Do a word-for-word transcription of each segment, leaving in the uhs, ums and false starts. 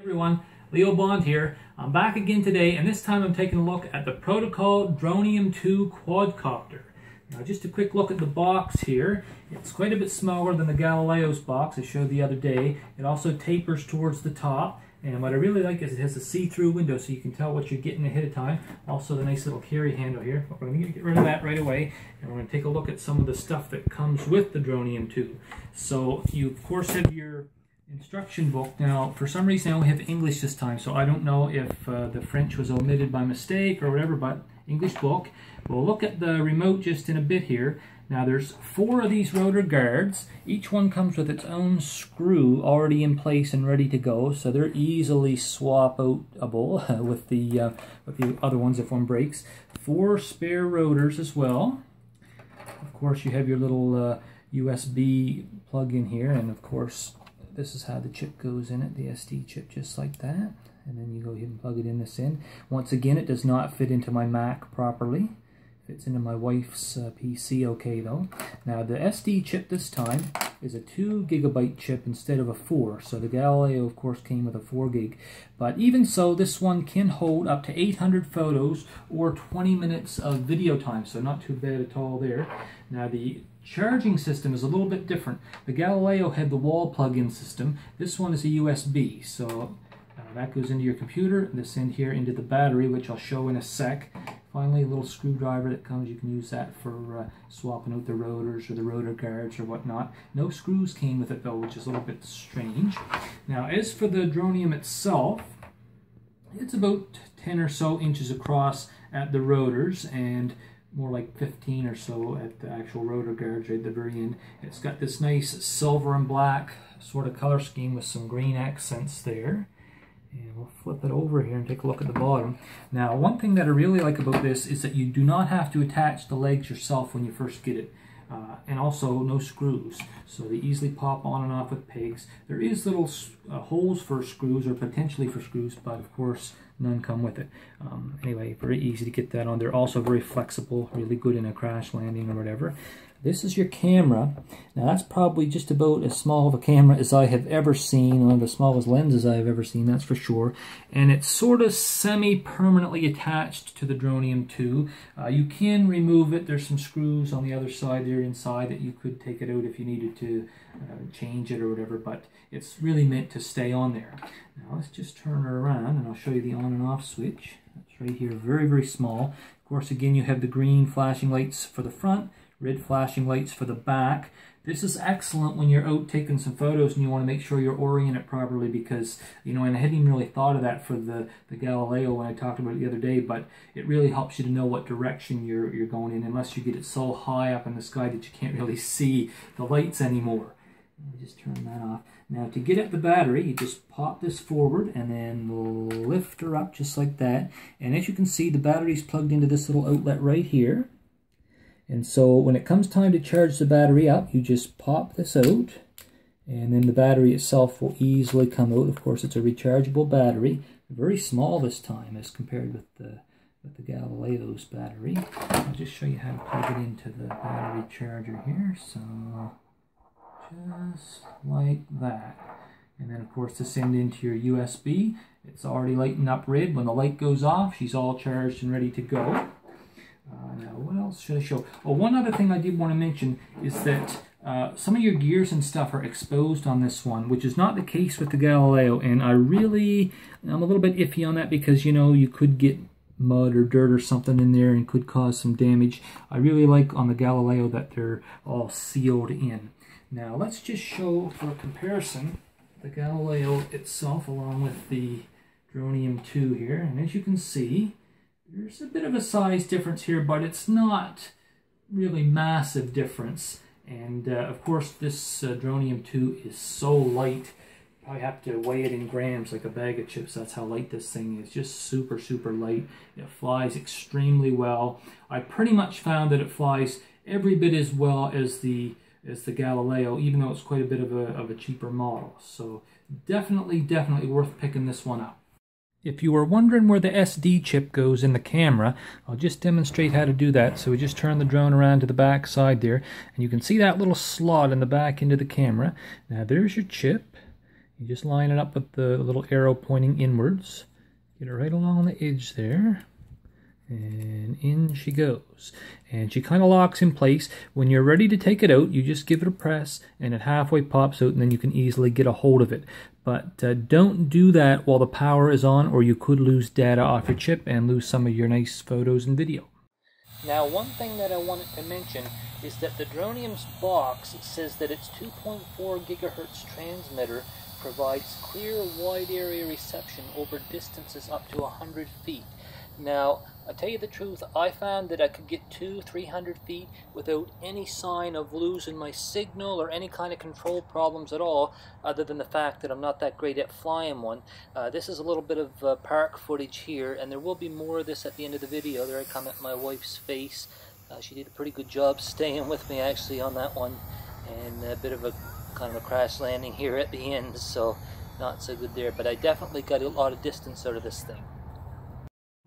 Everyone, Leo Bond here. I'm back again today, and this time I'm taking a look at the Protocol Dronium two quadcopter. Now, just a quick look at the box here. It's quite a bit smaller than the Galileo's box I showed the other day. It also tapers towards the top, and what I really like is it has a see-through window, so you can tell what you're getting ahead of time. Also, the nice little carry handle here. But we're going to get rid of that right away, and we're going to take a look at some of the stuff that comes with the Dronium two. So, you of course have your instruction book. Now, for some reason I only have English this time, so I don't know if uh, the French was omitted by mistake or whatever, but English book. We'll look at the remote just in a bit here. Now, there's four of these rotor guards. Each one comes with its own screw already in place and ready to go, so they're easily swap-outable with the, uh, with the other ones if one breaks. Four spare rotors as well. Of course, you have your little uh, U S B plug in here, and of course, this is how the chip goes in it, the S D chip, just like that. And then you go ahead and plug it in this in. Once again, it does not fit into my Mac properly. It fits into my wife's uh, P C okay, though. Now, the S D chip this time is a two gigabyte chip instead of a four. So the Galileo, of course, came with a four gig. But even so, this one can hold up to eight hundred photos or twenty minutes of video time. So not too bad at all there. Now, the charging system is a little bit different. The Galileo had the wall plug-in system. This one is a U S B, so uh, that goes into your computer. This end here into the battery, which I'll show in a sec. Finally, a little screwdriver that comes. You can use that for uh, swapping out the rotors or the rotor guards or whatnot. No screws came with it though, which is a little bit strange. Now, as for the Dronium itself, it's about ten or so inches across at the rotors and more like fifteen or so at the actual rotor guards right at the very end. It's got this nice silver and black sort of color scheme with some green accents there. And we'll flip it over here and take a look at the bottom. Now, one thing that I really like about this is that you do not have to attach the legs yourself when you first get it. Uh, and also no screws, so they easily pop on and off with pegs. There is little uh, holes for screws or potentially for screws, but of course none come with it. Um, anyway, very easy to get that on. They're also very flexible, really good in a crash landing or whatever. This is your camera. Now, that's probably just about as small of a camera as I have ever seen, one of the smallest lenses I have ever seen, that's for sure. And it's sort of semi-permanently attached to the Dronium two. Uh, you can remove it. There's some screws on the other side there inside that you could take it out if you needed to uh, change it or whatever, but it's really meant to stay on there. Now, let's just turn it around, and I'll show you the on and off switch. That's right here, very, very small. Of course, again, you have the green flashing lights for the front, red flashing lights for the back. This is excellent when you're out taking some photos and you want to make sure you're oriented properly, because, you know, and I hadn't even really thought of that for the, the Galileo when I talked about it the other day, but it really helps you to know what direction you're, you're going in, unless you get it so high up in the sky that you can't really see the lights anymore. I'll just turn that off. Now, to get at the battery, you just pop this forward and then lift her up just like that. And as you can see, the battery's plugged into this little outlet right here. And so when it comes time to charge the battery up, you just pop this out, and then the battery itself will easily come out. Of course, it's a rechargeable battery, very small this time as compared with the, with the Galileo's battery. I'll just show you how to plug it into the battery charger here. So just like that. And then, of course, to send into your U S B, it's already lighting up red. When the light goes off, she's all charged and ready to go. Uh, now, what else should I show? Oh, one other thing I did want to mention is that uh, some of your gears and stuff are exposed on this one, which is not the case with the Galileo, and I really, I'm a little bit iffy on that, because, you know, you could get mud or dirt or something in there and could cause some damage. I really like on the Galileo that they're all sealed in. Now, let's just show for comparison the Galileo itself along with the Dronium two here, and as you can see, there's a bit of a size difference here, but it's not really massive difference. And uh, of course, this uh, Dronium two is so light. You probably have to weigh it in grams, like a bag of chips. That's how light this thing is. Just super, super light. It flies extremely well. I pretty much found that it flies every bit as well as the as the Galileo, even though it's quite a bit of a of a cheaper model. So definitely, definitely worth picking this one up. If you were wondering where the S D chip goes in the camera, I'll just demonstrate how to do that. So we just turn the drone around to the back side there, and you can see that little slot in the back into the camera. Now, there's your chip, You just line it up with the little arrow pointing inwards. Get it right along the edge there. And in she goes. And she kind of locks in place. When you're ready to take it out, you just give it a press and it halfway pops out, and then you can easily get a hold of it. But uh, don't do that while the power is on, or you could lose data off your chip and lose some of your nice photos and video. Now, one thing that I wanted to mention is that the Dronium's box says that its two point four gigahertz transmitter provides clear wide area reception over distances up to one hundred feet. Now, I'll tell you the truth, I found that I could get two, three hundred feet without any sign of losing my signal or any kind of control problems at all, other than the fact that I'm not that great at flying one. Uh, this is a little bit of uh, park footage here, and there will be more of this at the end of the video. There I come at my wife's face. Uh, she did a pretty good job staying with me actually on that one, and a bit of a kind of a crash landing here at the end, so not so good there, but I definitely got a lot of distance out of this thing.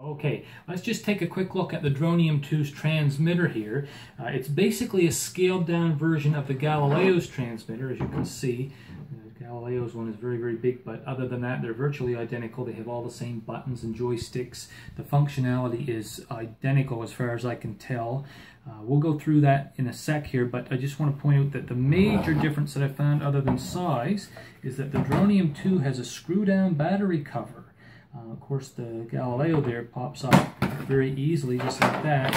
Okay, let's just take a quick look at the Dronium two's transmitter here. Uh, it's basically a scaled down version of the Galileo's transmitter, as you can see. Uh, Galileo's one is very, very big, but other than that, they're virtually identical. They have all the same buttons and joysticks. The functionality is identical as far as I can tell. Uh, we'll go through that in a sec here, but I just want to point out that the major difference that I found, other than size, is that the Dronium two has a screw down battery cover. Uh, of course, the Galileo there pops up very easily, just like that,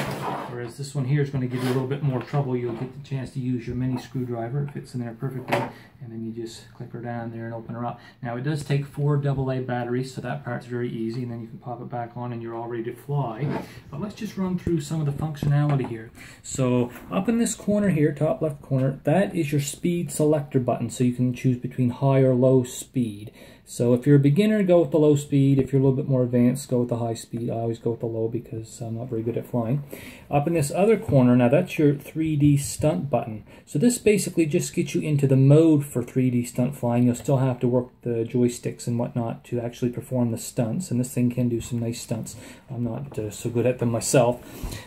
whereas this one here is going to give you a little bit more trouble. You'll get the chance to use your mini screwdriver. It fits in there perfectly, and then you just click her down there and open her up. Now, it does take four double A batteries, so that part's very easy, and then you can pop it back on and you're all ready to fly. But let's just run through some of the functionality here. So, up in this corner here, top left corner, that is your speed selector button, so you can choose between high or low speed. So if you're a beginner, go with the low speed. If you're a little bit more advanced, go with the high speed. I always go with the low because I'm not very good at flying. Up in this other corner, now that's your three D stunt button. So this basically just gets you into the mode for three D stunt flying. You'll still have to work the joysticks and whatnot to actually perform the stunts, and this thing can do some nice stunts. I'm not uh, so good at them myself.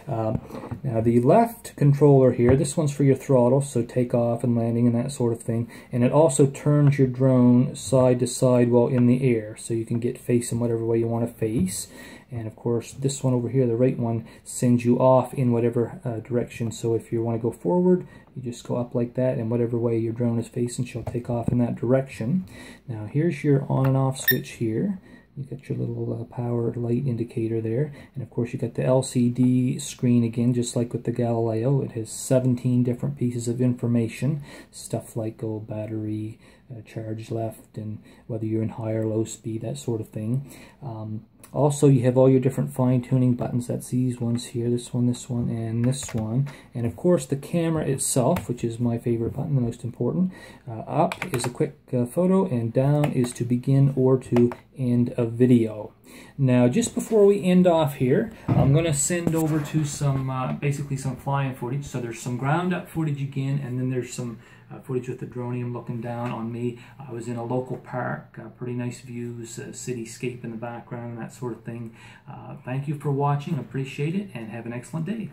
Um, now the left controller here, this one's for your throttle, so takeoff and landing and that sort of thing. And it also turns your drone side to side while in the air, so you can get facing whatever way you want to face. And of course, this one over here, the right one, sends you off in whatever uh, direction. So if you want to go forward, you just go up like that, and whatever way your drone is facing, she'll take off in that direction. Now here's your on and off switch here. You got your little uh, power light indicator there, and of course you got the L C D screen again, just like with the Galileo. It has seventeen different pieces of information, stuff like old battery, uh, charge left, and whether you're in high or low speed, that sort of thing. Um, also, you have all your different fine-tuning buttons. That's these ones here, this one, this one, and this one. And of course, the camera itself, which is my favorite button, the most important. Uh, up is a quick uh, photo, and down is to begin or to end a video. Now, just before we end off here, I'm going to send over to some, uh, basically some flying footage. So there's some ground-up footage again, and then there's some uh, footage with the Dronium looking down on me. I was in a local park, uh, pretty nice views, uh, cityscape in the background, that sort of thing. Uh, thank you for watching, appreciate it, and have an excellent day.